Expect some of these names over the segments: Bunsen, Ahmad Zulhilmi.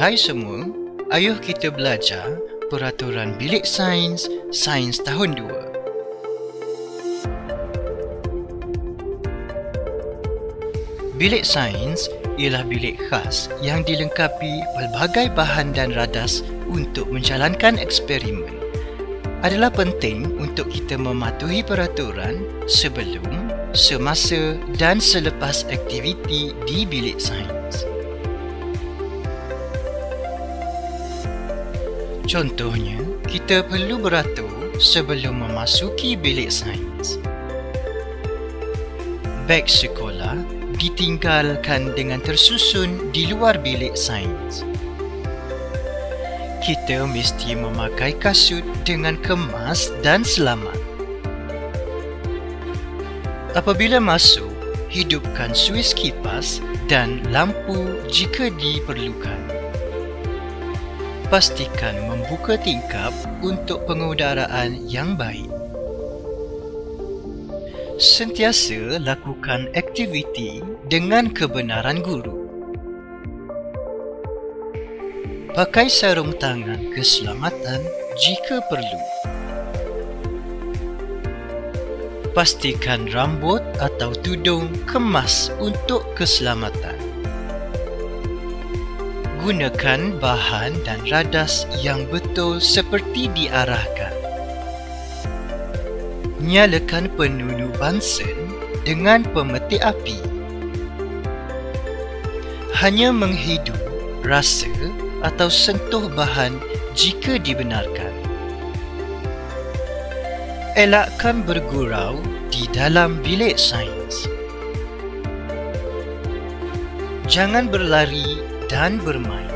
Hai semua, ayuh kita belajar Peraturan Bilik Sains, Sains Tahun 2. Bilik Sains ialah bilik khas yang dilengkapi pelbagai bahan dan radas untuk menjalankan eksperimen. Adalah penting untuk kita mematuhi peraturan sebelum, semasa dan selepas aktiviti di bilik sains. Contohnya, kita perlu beratur sebelum memasuki bilik sains. Beg sekolah ditinggalkan dengan tersusun di luar bilik sains. Kita mesti memakai kasut dengan kemas dan selamat. Apabila masuk, hidupkan suis kipas dan lampu jika diperlukan. Pastikan membuka tingkap untuk pengudaraan yang baik. Sentiasa lakukan aktiviti dengan kebenaran guru. Pakai sarung tangan keselamatan jika perlu. Pastikan rambut atau tudung kemas untuk keselamatan. Gunakan bahan dan radas yang betul seperti diarahkan. Nyalakan penunu Bunsen dengan pemetik api. Hanya menghidu, rasa atau sentuh bahan jika dibenarkan. Elakkan bergurau di dalam bilik sains. Jangan berlari dan bermain.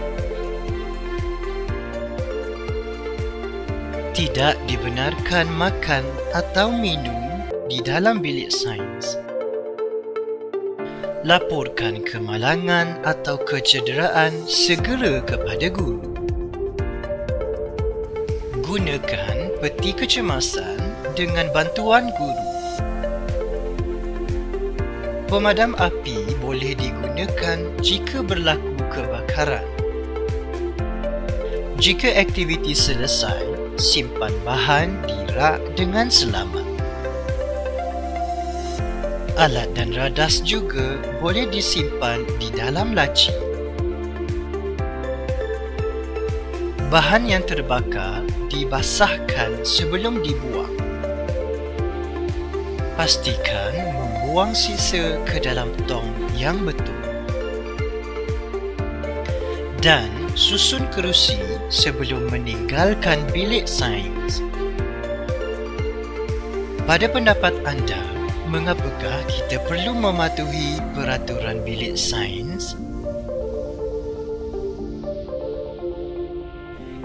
Tidak dibenarkan makan atau minum di dalam bilik sains. Laporkan kemalangan atau kecederaan segera kepada guru. Gunakan peti kecemasan dengan bantuan guru. Pemadam api boleh digunakan jika berlaku kebakaran. Jika aktiviti selesai, simpan bahan di rak dengan selamat. Alat dan radas juga boleh disimpan di dalam laci. Bahan yang terbakar dibasahkan sebelum dibuang. Pastikan membuang sisa ke dalam tong yang betul. Dan susun kerusi sebelum meninggalkan bilik sains. Pada pendapat anda, mengapakah kita perlu mematuhi peraturan bilik sains?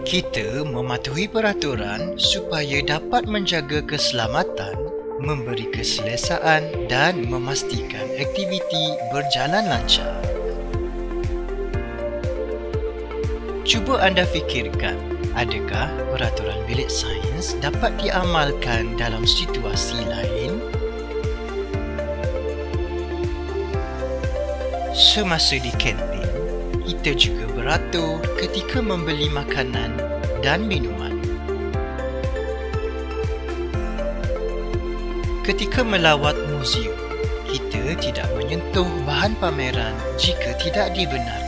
Kita mematuhi peraturan supaya dapat menjaga keselamatan, memberi keselesaan dan memastikan aktiviti berjalan lancar. Cuba anda fikirkan, adakah peraturan bilik sains dapat diamalkan dalam situasi lain? Semasa di kantin, kita juga beratur ketika membeli makanan dan minuman. Ketika melawat muzium, kita tidak menyentuh bahan pameran jika tidak dibenarkan.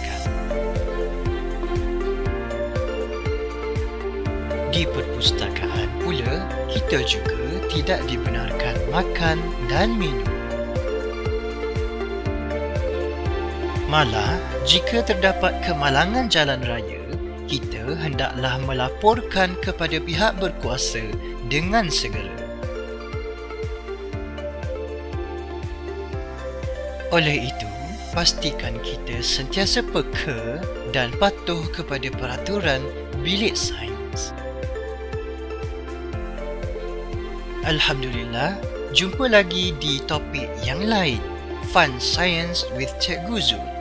Di perpustakaan pula, kita juga tidak dibenarkan makan dan minum. Malah, jika terdapat kemalangan jalan raya, kita hendaklah melaporkan kepada pihak berkuasa dengan segera. Oleh itu, pastikan kita sentiasa peka dan patuh kepada peraturan bilik sains. Alhamdulillah, jumpa lagi di topik yang lain, Fun Science with Cikgu Zul.